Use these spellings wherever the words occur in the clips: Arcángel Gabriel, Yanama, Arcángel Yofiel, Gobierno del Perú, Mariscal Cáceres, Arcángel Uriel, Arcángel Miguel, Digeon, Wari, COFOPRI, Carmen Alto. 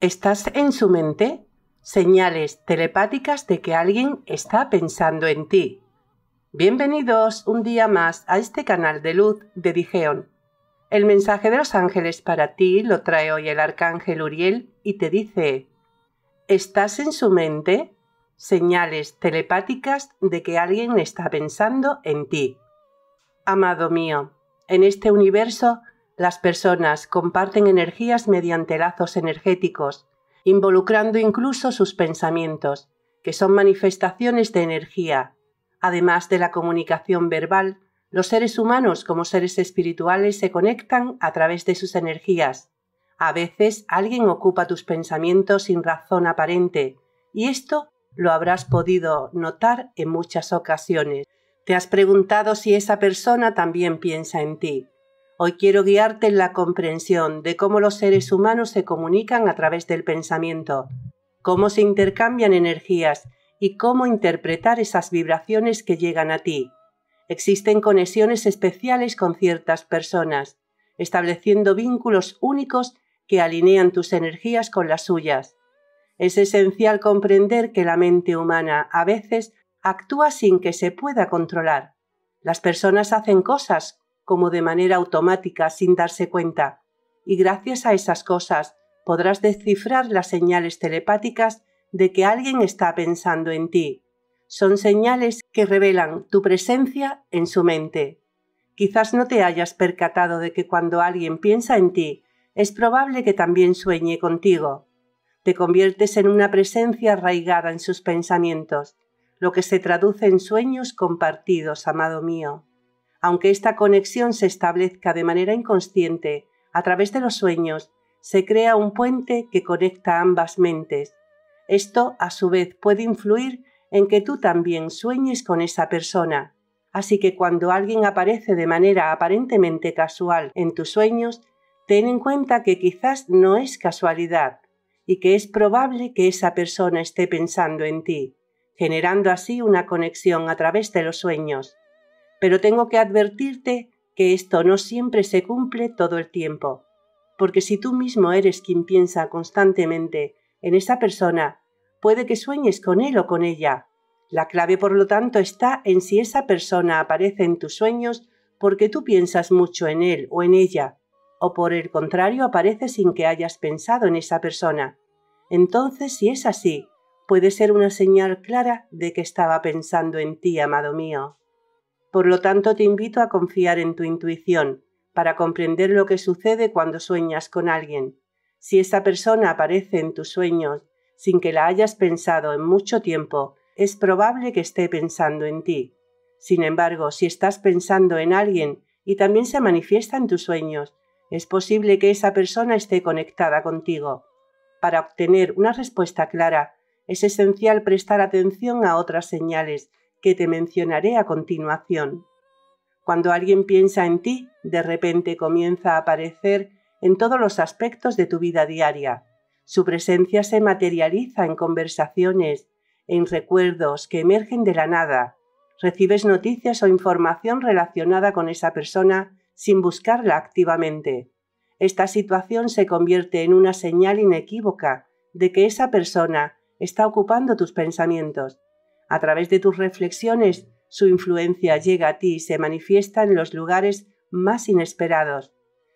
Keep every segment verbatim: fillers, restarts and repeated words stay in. ¿Estás en su mente? Señales telepáticas de que alguien está pensando en ti. Bienvenidos un día más a este canal de luz de Digeon. El mensaje de los ángeles para ti lo trae hoy el Arcángel Uriel y te dice: ¿estás en su mente? Señales telepáticas de que alguien está pensando en ti. Amado mío, en este universo las personas comparten energías mediante lazos energéticos, involucrando incluso sus pensamientos, que son manifestaciones de energía. Además de la comunicación verbal, los seres humanos como seres espirituales se conectan a través de sus energías. A veces alguien ocupa tus pensamientos sin razón aparente, y esto lo habrás podido notar en muchas ocasiones. Te has preguntado si esa persona también piensa en ti. Hoy quiero guiarte en la comprensión de cómo los seres humanos se comunican a través del pensamiento, cómo se intercambian energías y cómo interpretar esas vibraciones que llegan a ti. Existen conexiones especiales con ciertas personas, estableciendo vínculos únicos que alinean tus energías con las suyas. Es esencial comprender que la mente humana a veces actúa sin que se pueda controlar. Las personas hacen cosas como de manera automática, sin darse cuenta, y gracias a esas cosas podrás descifrar las señales telepáticas de que alguien está pensando en ti. Son señales que revelan tu presencia en su mente. Quizás no te hayas percatado de que cuando alguien piensa en ti, es probable que también sueñe contigo. Te conviertes en una presencia arraigada en sus pensamientos, lo que se traduce en sueños compartidos, amado mío. Aunque esta conexión se establezca de manera inconsciente, a través de los sueños, se crea un puente que conecta ambas mentes. Esto, a su vez, puede influir en que tú también sueñes con esa persona. Así que cuando alguien aparece de manera aparentemente casual en tus sueños, ten en cuenta que quizás no es casualidad y que es probable que esa persona esté pensando en ti, generando así una conexión a través de los sueños. Pero tengo que advertirte que esto no siempre se cumple todo el tiempo, porque si tú mismo eres quien piensa constantemente en esa persona, puede que sueñes con él o con ella. La clave, por lo tanto, está en si esa persona aparece en tus sueños porque tú piensas mucho en él o en ella, o por el contrario aparece sin que hayas pensado en esa persona. Entonces, si es así, puede ser una señal clara de que estaba pensando en ti, amado mío. Por lo tanto, te invito a confiar en tu intuición para comprender lo que sucede cuando sueñas con alguien. Si esa persona aparece en tus sueños sin que la hayas pensado en mucho tiempo, es probable que esté pensando en ti. Sin embargo, si estás pensando en alguien y también se manifiesta en tus sueños, es posible que esa persona esté conectada contigo. Para obtener una respuesta clara, es esencial prestar atención a otras señales que te mencionaré a continuación. Cuando alguien piensa en ti, de repente comienza a aparecer en todos los aspectos de tu vida diaria. Su presencia se materializa en conversaciones, en recuerdos que emergen de la nada. Recibes noticias o información relacionada con esa persona sin buscarla activamente. Esta situación se convierte en una señal inequívoca de que esa persona está ocupando tus pensamientos. A través de tus reflexiones, su influencia llega a ti y se manifiesta en los lugares más inesperados.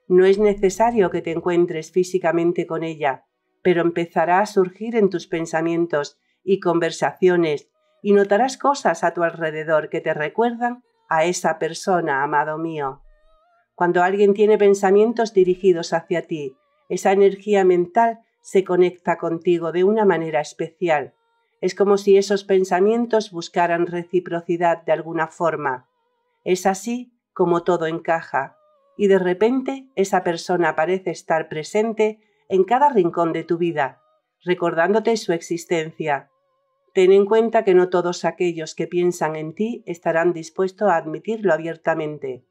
No es necesario que te encuentres físicamente con ella, pero empezará a surgir en tus pensamientos y conversaciones y notarás cosas a tu alrededor que te recuerdan a esa persona, amado mío. Cuando alguien tiene pensamientos dirigidos hacia ti, esa energía mental se conecta contigo de una manera especial. Es como si esos pensamientos buscaran reciprocidad de alguna forma. Es así como todo encaja, y de repente esa persona parece estar presente en cada rincón de tu vida, recordándote su existencia. Ten en cuenta que no todos aquellos que piensan en ti estarán dispuestos a admitirlo abiertamente.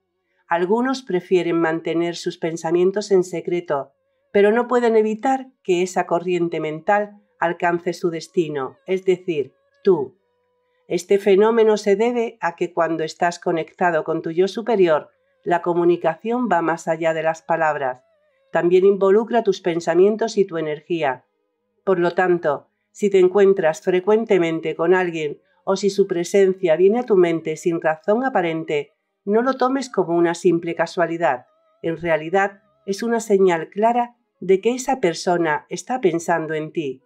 Algunos prefieren mantener sus pensamientos en secreto, pero no pueden evitar que esa corriente mental alcance su destino, es decir, tú. Este fenómeno se debe a que cuando estás conectado con tu yo superior, la comunicación va más allá de las palabras. También involucra tus pensamientos y tu energía, Por lo tanto, si te encuentras frecuentemente con alguien o si su presencia viene a tu mente sin razón aparente, no lo tomes como una simple casualidad. En realidad, es una señal clara de que esa persona está pensando en ti.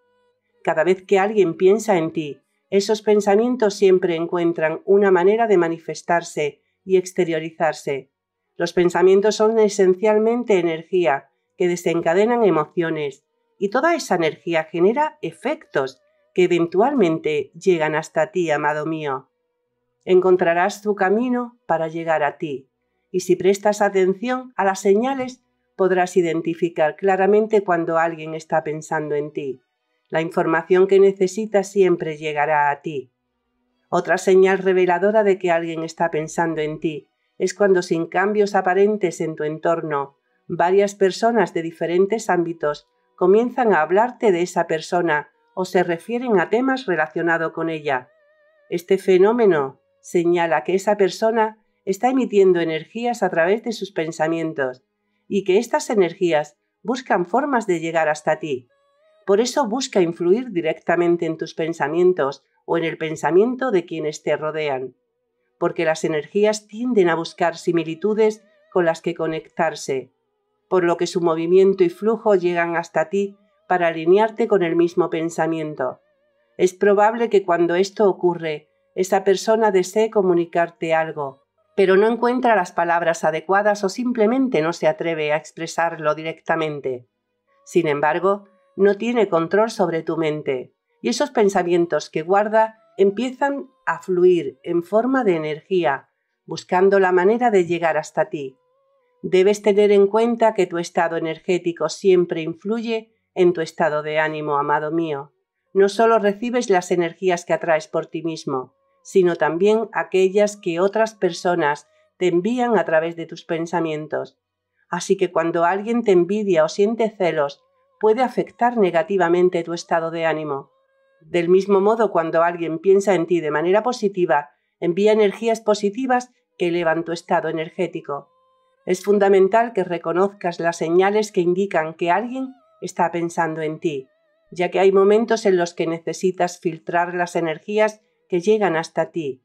Cada vez que alguien piensa en ti, esos pensamientos siempre encuentran una manera de manifestarse y exteriorizarse. Los pensamientos son esencialmente energía que desencadenan emociones, y toda esa energía genera efectos que eventualmente llegan hasta ti, amado mío. Encontrarás tu camino para llegar a ti, y si prestas atención a las señales, podrás identificar claramente cuando alguien está pensando en ti. La información que necesitas siempre llegará a ti. Otra señal reveladora de que alguien está pensando en ti es cuando, sin cambios aparentes en tu entorno, varias personas de diferentes ámbitos comienzan a hablarte de esa persona o se refieren a temas relacionados con ella. Este fenómeno señala que esa persona está emitiendo energías a través de sus pensamientos, y que estas energías buscan formas de llegar hasta ti. Por eso busca influir directamente en tus pensamientos o en el pensamiento de quienes te rodean, porque las energías tienden a buscar similitudes con las que conectarse, por lo que su movimiento y flujo llegan hasta ti para alinearte con el mismo pensamiento. Es probable que cuando esto ocurre, esa persona desee comunicarte algo, pero no encuentra las palabras adecuadas o simplemente no se atreve a expresarlo directamente. Sin embargo, no tiene control sobre tu mente, y esos pensamientos que guarda empiezan a fluir en forma de energía, buscando la manera de llegar hasta ti. Debes tener en cuenta que tu estado energético siempre influye en tu estado de ánimo, amado mío. No solo recibes las energías que atraes por ti mismo, sino también aquellas que otras personas te envían a través de tus pensamientos. Así que cuando alguien te envidia o siente celos, puede afectar negativamente tu estado de ánimo. Del mismo modo, cuando alguien piensa en ti de manera positiva, envía energías positivas que elevan tu estado energético. Es fundamental que reconozcas las señales que indican que alguien está pensando en ti, ya que hay momentos en los que necesitas filtrar las energías que llegan hasta ti.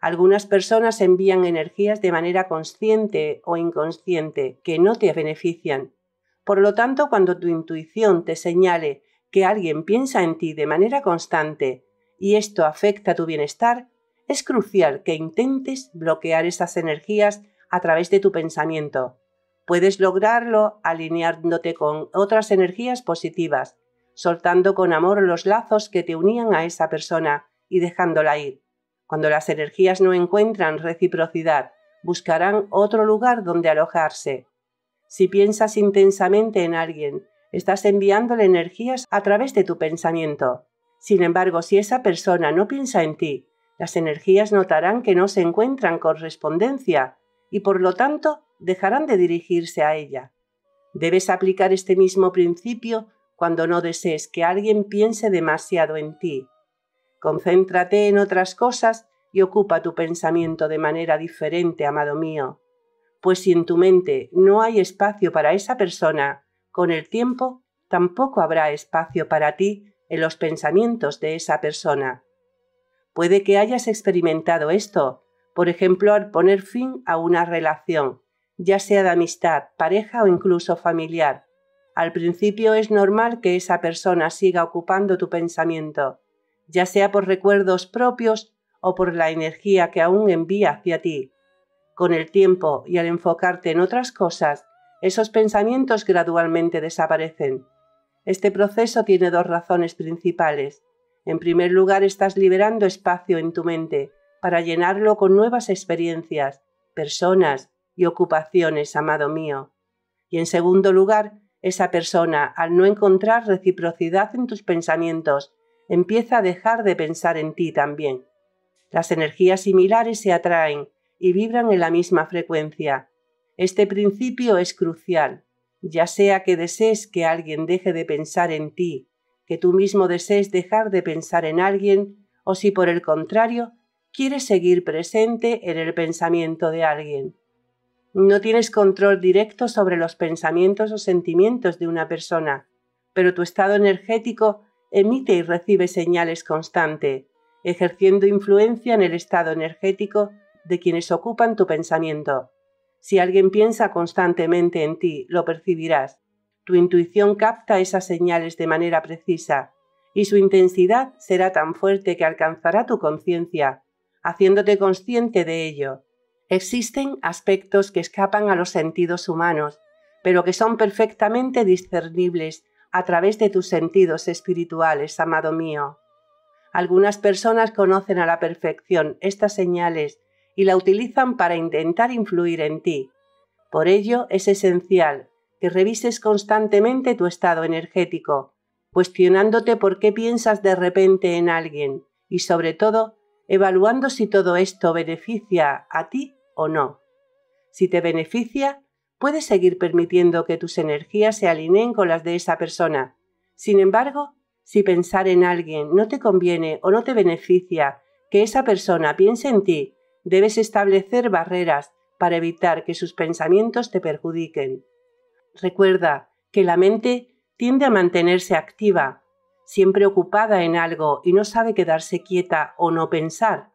Algunas personas envían energías de manera consciente o inconsciente que no te benefician. Por lo tanto, cuando tu intuición te señale que alguien piensa en ti de manera constante y esto afecta tu bienestar, es crucial que intentes bloquear esas energías a través de tu pensamiento. Puedes lograrlo alineándote con otras energías positivas, soltando con amor los lazos que te unían a esa persona y dejándola ir. Cuando las energías no encuentran reciprocidad, buscarán otro lugar donde alojarse. Si piensas intensamente en alguien, estás enviándole energías a través de tu pensamiento. Sin embargo, si esa persona no piensa en ti, las energías notarán que no se encuentran correspondencia y por lo tanto dejarán de dirigirse a ella. Debes aplicar este mismo principio cuando no desees que alguien piense demasiado en ti. Concéntrate en otras cosas y ocupa tu pensamiento de manera diferente, amado mío. Pues si en tu mente no hay espacio para esa persona, con el tiempo tampoco habrá espacio para ti en los pensamientos de esa persona. Puede que hayas experimentado esto, por ejemplo, al poner fin a una relación, ya sea de amistad, pareja o incluso familiar. Al principio es normal que esa persona siga ocupando tu pensamiento, ya sea por recuerdos propios o por la energía que aún envía hacia ti. Con el tiempo y al enfocarte en otras cosas, esos pensamientos gradualmente desaparecen. Este proceso tiene dos razones principales. En primer lugar, estás liberando espacio en tu mente para llenarlo con nuevas experiencias, personas y ocupaciones, amado mío. Y en segundo lugar, esa persona, al no encontrar reciprocidad en tus pensamientos, empieza a dejar de pensar en ti también. Las energías similares se atraen y vibran en la misma frecuencia. Este principio es crucial, ya sea que desees que alguien deje de pensar en ti, que tú mismo desees dejar de pensar en alguien, o si por el contrario, quieres seguir presente en el pensamiento de alguien. No tienes control directo sobre los pensamientos o sentimientos de una persona, pero tu estado energético emite y recibe señales constante, ejerciendo influencia en el estado energético de quienes ocupan tu pensamiento. Si alguien piensa constantemente en ti, lo percibirás. Tu intuición capta esas señales de manera precisa, y su intensidad será tan fuerte que alcanzará tu conciencia, haciéndote consciente de ello. Existen aspectos que escapan a los sentidos humanos, pero que son perfectamente discernibles a través de tus sentidos espirituales, amado mío. Algunas personas conocen a la perfección estas señales y la utilizan para intentar influir en ti. Por ello es esencial que revises constantemente tu estado energético, cuestionándote por qué piensas de repente en alguien y, sobre todo, evaluando si todo esto beneficia a ti o no. Si te beneficia, puedes seguir permitiendo que tus energías se alineen con las de esa persona. Sin embargo, si pensar en alguien no te conviene o no te beneficia que esa persona piense en ti, debes establecer barreras para evitar que sus pensamientos te perjudiquen. Recuerda que la mente tiende a mantenerse activa, siempre ocupada en algo y no sabe quedarse quieta o no pensar.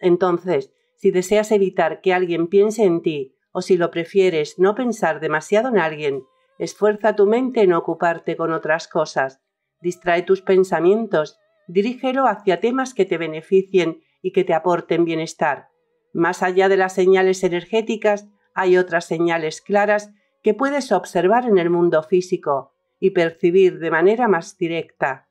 Entonces, si deseas evitar que alguien piense en ti, o si lo prefieres no pensar demasiado en alguien, esfuerza tu mente en ocuparte con otras cosas. Distrae tus pensamientos, dirígelo hacia temas que te beneficien y que te aporten bienestar. Más allá de las señales energéticas, hay otras señales claras que puedes observar en el mundo físico y percibir de manera más directa.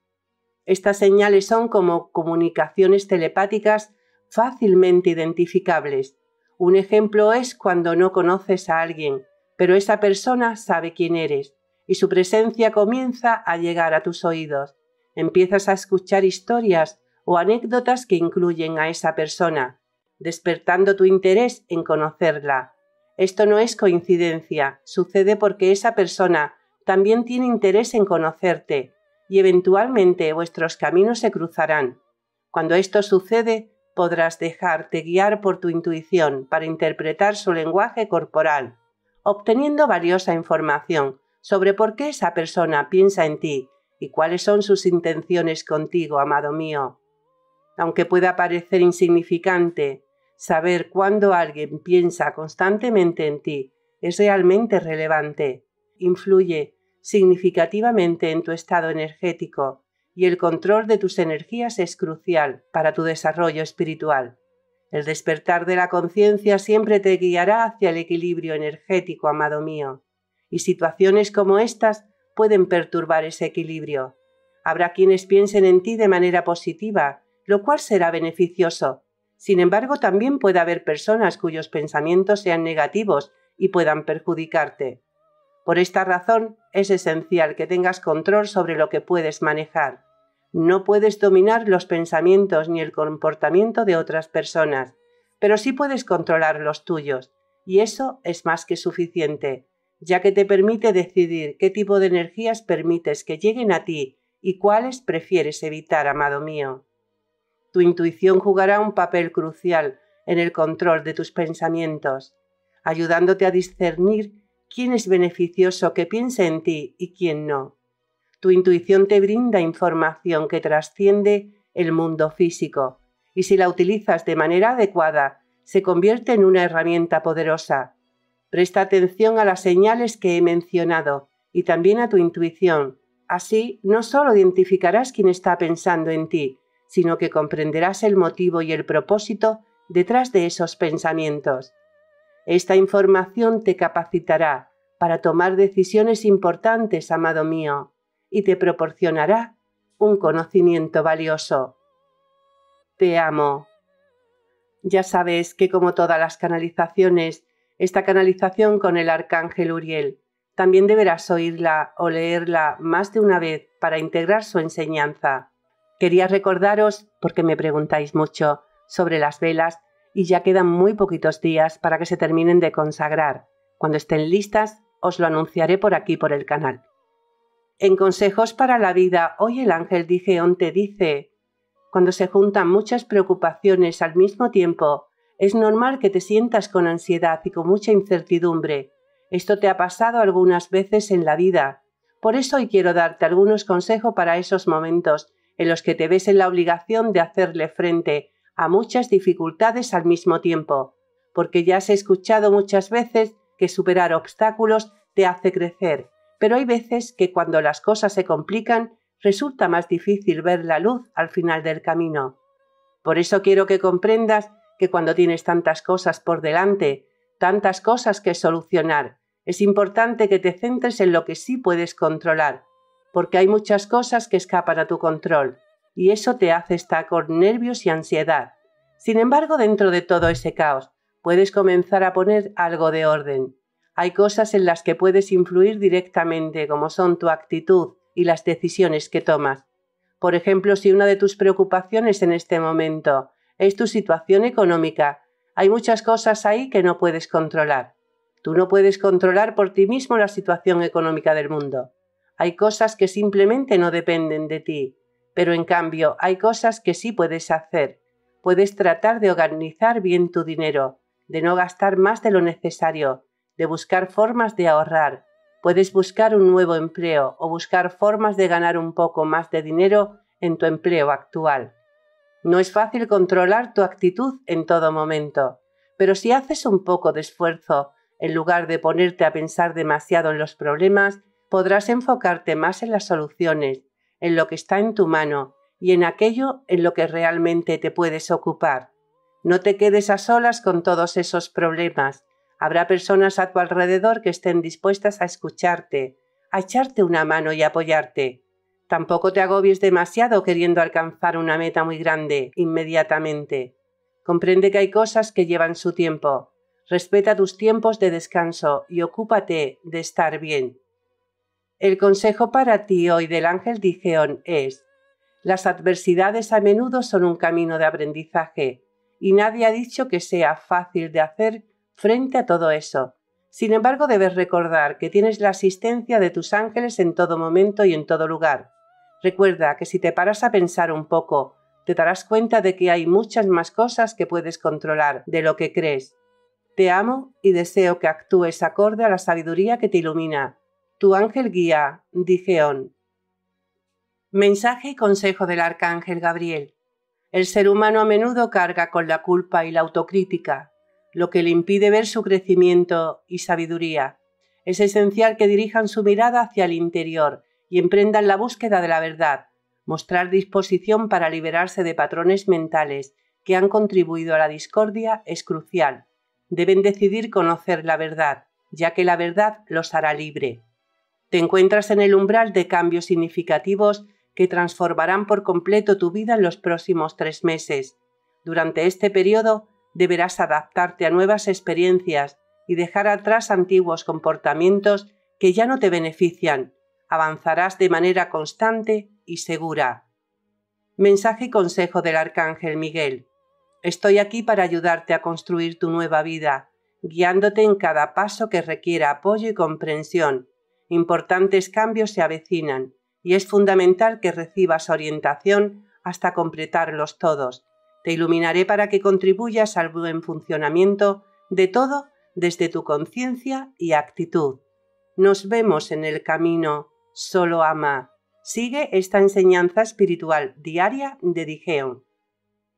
Estas señales son como comunicaciones telepáticas fácilmente identificables. Un ejemplo es cuando no conoces a alguien, pero esa persona sabe quién eres, y su presencia comienza a llegar a tus oídos. Empiezas a escuchar historias o anécdotas que incluyen a esa persona, despertando tu interés en conocerla. Esto no es coincidencia, sucede porque esa persona también tiene interés en conocerte, y eventualmente vuestros caminos se cruzarán. Cuando esto sucede, podrás dejarte guiar por tu intuición para interpretar su lenguaje corporal, obteniendo valiosa información sobre por qué esa persona piensa en ti y cuáles son sus intenciones contigo, amado mío. Aunque pueda parecer insignificante, saber cuándo alguien piensa constantemente en ti es realmente relevante. Influye significativamente en tu estado energético y el control de tus energías es crucial para tu desarrollo espiritual. El despertar de la conciencia siempre te guiará hacia el equilibrio energético, amado mío, y situaciones como estas pueden perturbar ese equilibrio. Habrá quienes piensen en ti de manera positiva, lo cual será beneficioso. Sin embargo, también puede haber personas cuyos pensamientos sean negativos y puedan perjudicarte. Por esta razón, es esencial que tengas control sobre lo que puedes manejar. No puedes dominar los pensamientos ni el comportamiento de otras personas, pero sí puedes controlar los tuyos, y eso es más que suficiente, ya que te permite decidir qué tipo de energías permites que lleguen a ti y cuáles prefieres evitar, amado mío. Tu intuición jugará un papel crucial en el control de tus pensamientos, ayudándote a discernir quién es beneficioso que piense en ti y quién no. Tu intuición te brinda información que trasciende el mundo físico y si la utilizas de manera adecuada, se convierte en una herramienta poderosa. Presta atención a las señales que he mencionado y también a tu intuición. Así, no solo identificarás quién está pensando en ti, sino que comprenderás el motivo y el propósito detrás de esos pensamientos. Esta información te capacitará para tomar decisiones importantes, amado mío, y te proporcionará un conocimiento valioso. Te amo. Ya sabes que, como todas las canalizaciones, esta canalización con el Arcángel Uriel también deberás oírla o leerla más de una vez para integrar su enseñanza. Quería recordaros, porque me preguntáis mucho sobre las velas, y ya quedan muy poquitos días para que se terminen de consagrar. Cuando estén listas, os lo anunciaré por aquí, por el canal. En Consejos para la Vida, hoy el ángel Digeon te dice: cuando se juntan muchas preocupaciones al mismo tiempo, es normal que te sientas con ansiedad y con mucha incertidumbre. Esto te ha pasado algunas veces en la vida. Por eso hoy quiero darte algunos consejos para esos momentos en los que te ves en la obligación de hacerle frente a muchas dificultades al mismo tiempo, porque ya has escuchado muchas veces que superar obstáculos te hace crecer, pero hay veces que cuando las cosas se complican resulta más difícil ver la luz al final del camino. Por eso quiero que comprendas que cuando tienes tantas cosas por delante, tantas cosas que solucionar, es importante que te centres en lo que sí puedes controlar, porque hay muchas cosas que escapan a tu control, y eso te hace estar con nervios y ansiedad. Sin embargo, dentro de todo ese caos, puedes comenzar a poner algo de orden. Hay cosas en las que puedes influir directamente, como son tu actitud y las decisiones que tomas. Por ejemplo, si una de tus preocupaciones en este momento es tu situación económica, hay muchas cosas ahí que no puedes controlar. Tú no puedes controlar por ti mismo la situación económica del mundo. Hay cosas que simplemente no dependen de ti, pero en cambio hay cosas que sí puedes hacer. Puedes tratar de organizar bien tu dinero, de no gastar más de lo necesario, de buscar formas de ahorrar. Puedes buscar un nuevo empleo o buscar formas de ganar un poco más de dinero en tu empleo actual. No es fácil controlar tu actitud en todo momento, pero si haces un poco de esfuerzo, en lugar de ponerte a pensar demasiado en los problemas, podrás enfocarte más en las soluciones, en lo que está en tu mano y en aquello en lo que realmente te puedes ocupar. No te quedes a solas con todos esos problemas. Habrá personas a tu alrededor que estén dispuestas a escucharte, a echarte una mano y apoyarte. Tampoco te agobies demasiado queriendo alcanzar una meta muy grande inmediatamente. Comprende que hay cosas que llevan su tiempo. Respeta tus tiempos de descanso y ocúpate de estar bien. El consejo para ti hoy del ángel Digeon es: las adversidades a menudo son un camino de aprendizaje y nadie ha dicho que sea fácil de hacer frente a todo eso. Sin embargo, debes recordar que tienes la asistencia de tus ángeles en todo momento y en todo lugar. Recuerda que si te paras a pensar un poco, te darás cuenta de que hay muchas más cosas que puedes controlar de lo que crees. Te amo y deseo que actúes acorde a la sabiduría que te ilumina. Tu ángel guía, Digeon. Mensaje y consejo del arcángel Gabriel. El ser humano a menudo carga con la culpa y la autocrítica, lo que le impide ver su crecimiento y sabiduría. Es esencial que dirijan su mirada hacia el interior y emprendan la búsqueda de la verdad, mostrar disposición para liberarse de patrones mentales que han contribuido a la discordia es crucial. Deben decidir conocer la verdad, ya que la verdad los hará libre. Te encuentras en el umbral de cambios significativos que transformarán por completo tu vida en los próximos tres meses. Durante este periodo deberás adaptarte a nuevas experiencias y dejar atrás antiguos comportamientos que ya no te benefician. Avanzarás de manera constante y segura. Mensaje y consejo del arcángel Miguel. Estoy aquí para ayudarte a construir tu nueva vida, guiándote en cada paso que requiera apoyo y comprensión. Importantes cambios se avecinan y es fundamental que recibas orientación hasta completarlos todos. Te iluminaré para que contribuyas al buen funcionamiento de todo desde tu conciencia y actitud. Nos vemos en el camino. Solo ama. Sigue esta enseñanza espiritual diaria de Digeon.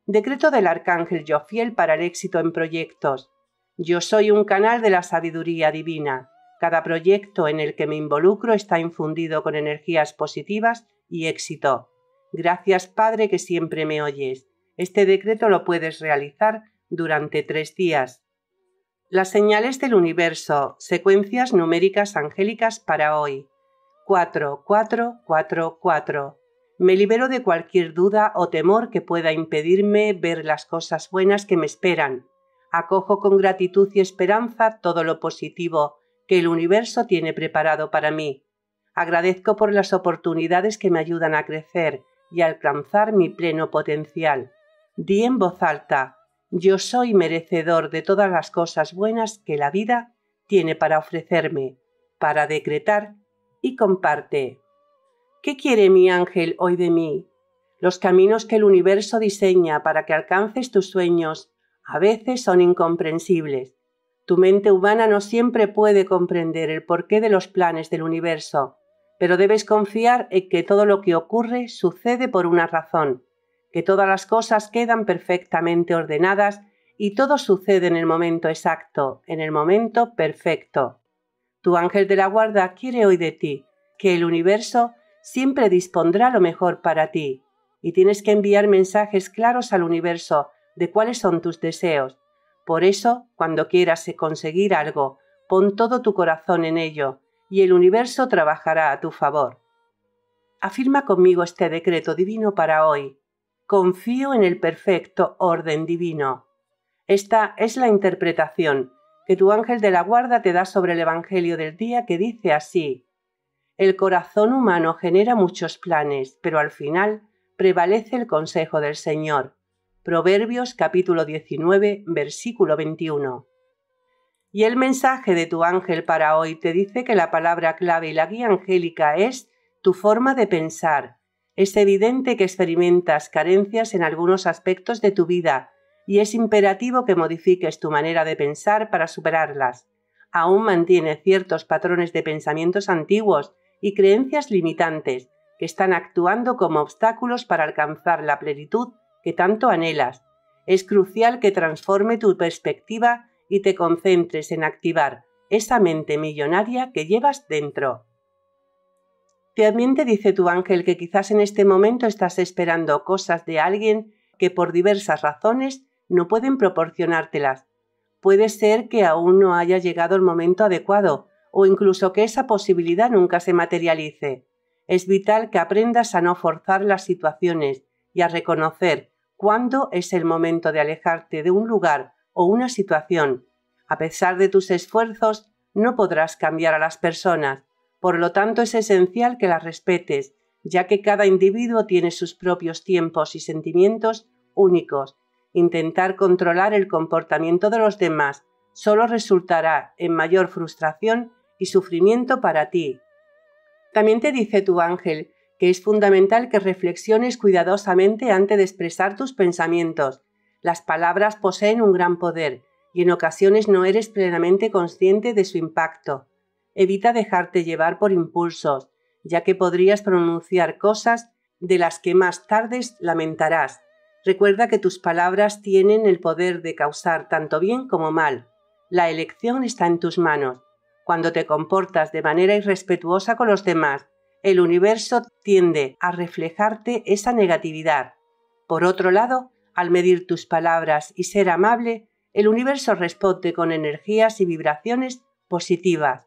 Decreto del arcángel Yofiel para el éxito en proyectos. Yo soy un canal de la sabiduría divina. Cada proyecto en el que me involucro está infundido con energías positivas y éxito. Gracias, Padre, que siempre me oyes. Este decreto lo puedes realizar durante tres días. Las señales del universo, secuencias numéricas angélicas para hoy. cuatro cuatro cuatro cuatro. Me libero de cualquier duda o temor que pueda impedirme ver las cosas buenas que me esperan. Acojo con gratitud y esperanza todo lo positivo que el universo tiene preparado para mí. Agradezco por las oportunidades que me ayudan a crecer y a alcanzar mi pleno potencial. Di en voz alta: yo soy merecedor de todas las cosas buenas que la vida tiene para ofrecerme, para decretar y comparte. ¿Qué quiere mi ángel hoy de mí? Los caminos que el universo diseña para que alcances tus sueños a veces son incomprensibles. Tu mente humana no siempre puede comprender el porqué de los planes del universo. pero debes confiar en que todo lo que ocurre sucede por una razón, que todas las cosas quedan perfectamente ordenadas y todo sucede en el momento exacto, en el momento perfecto. Tu ángel de la guarda quiere hoy de ti que el universo siempre dispondrá lo mejor para ti, y tienes que enviar mensajes claros al universo de cuáles son tus deseos. Por eso, cuando quieras conseguir algo, pon todo tu corazón en ello, y el universo trabajará a tu favor. Afirma conmigo este decreto divino para hoy. Confío en el perfecto orden divino. Esta es la interpretación que tu ángel de la guarda te da sobre el Evangelio del día, que dice así: el corazón humano genera muchos planes, pero al final prevalece el consejo del Señor. Proverbios capítulo diecinueve, versículo veintiuno. Y el mensaje de tu ángel para hoy te dice que la palabra clave y la guía angélica es tu forma de pensar. Es evidente que experimentas carencias en algunos aspectos de tu vida y es imperativo que modifiques tu manera de pensar para superarlas. Aún mantiene ciertos patrones de pensamientos antiguos y creencias limitantes que están actuando como obstáculos para alcanzar la plenitud que tanto anhelas. Es crucial que transforme tu perspectiva y te concentres en activar esa mente millonaria que llevas dentro. También te dice tu ángel que quizás en este momento estás esperando cosas de alguien que por diversas razones no pueden proporcionártelas. Puede ser que aún no haya llegado el momento adecuado o incluso que esa posibilidad nunca se materialice. Es vital que aprendas a no forzar las situaciones y a reconocer cuándo es el momento de alejarte de un lugar o una situación. A pesar de tus esfuerzos, no podrás cambiar a las personas, por lo tanto es esencial que las respetes, ya que cada individuo tiene sus propios tiempos y sentimientos únicos. Intentar controlar el comportamiento de los demás solo resultará en mayor frustración y sufrimiento para ti. También te dice tu ángel que es fundamental que reflexiones cuidadosamente antes de expresar tus pensamientos. Las palabras poseen un gran poder y en ocasiones no eres plenamente consciente de su impacto. Evita dejarte llevar por impulsos, ya que podrías pronunciar cosas de las que más tarde lamentarás. Recuerda que tus palabras tienen el poder de causar tanto bien como mal. La elección está en tus manos. Cuando te comportas de manera irrespetuosa con los demás, el universo tiende a reflejarte esa negatividad. Por otro lado, al medir tus palabras y ser amable, el universo responde con energías y vibraciones positivas.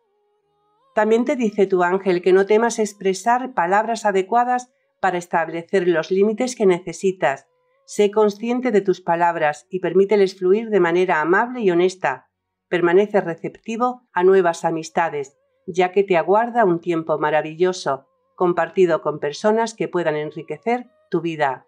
También te dice tu ángel que no temas expresar palabras adecuadas para establecer los límites que necesitas. Sé consciente de tus palabras y permíteles fluir de manera amable y honesta. Permanece receptivo a nuevas amistades, ya que te aguarda un tiempo maravilloso, compartido con personas que puedan enriquecer tu vida.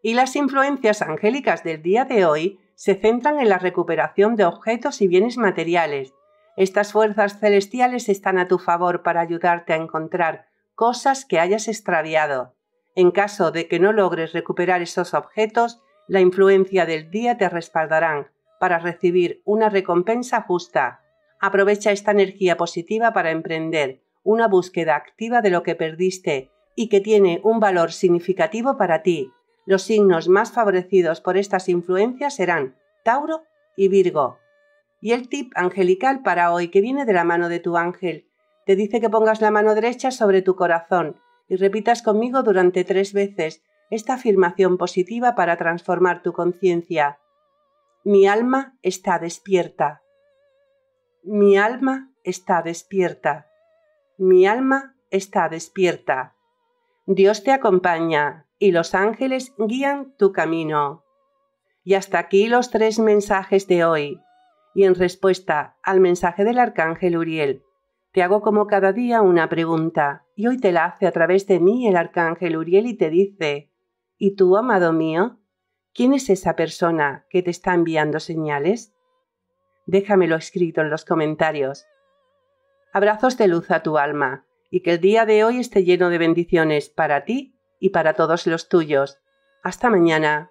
Y las influencias angélicas del día de hoy se centran en la recuperación de objetos y bienes materiales. Estas fuerzas celestiales están a tu favor para ayudarte a encontrar cosas que hayas extraviado. En caso de que no logres recuperar esos objetos, la influencia del día te respaldarán para recibir una recompensa justa. Aprovecha esta energía positiva para emprender una búsqueda activa de lo que perdiste y que tiene un valor significativo para ti. Los signos más favorecidos por estas influencias serán Tauro y Virgo. Y el tip angelical para hoy, que viene de la mano de tu ángel, te dice que pongas la mano derecha sobre tu corazón y repitas conmigo durante tres veces esta afirmación positiva para transformar tu conciencia. Mi alma está despierta. Mi alma está despierta. Mi alma está despierta. Dios te acompaña y los ángeles guían tu camino. Y hasta aquí los tres mensajes de hoy. Y en respuesta al mensaje del Arcángel Uriel, te hago como cada día una pregunta, y hoy te la hace a través de mí el Arcángel Uriel y te dice: ¿y tú, amado mío? ¿Quién es esa persona que te está enviando señales? Déjamelo escrito en los comentarios. Abrazos de luz a tu alma, y que el día de hoy esté lleno de bendiciones para ti y para todos los tuyos. Hasta mañana.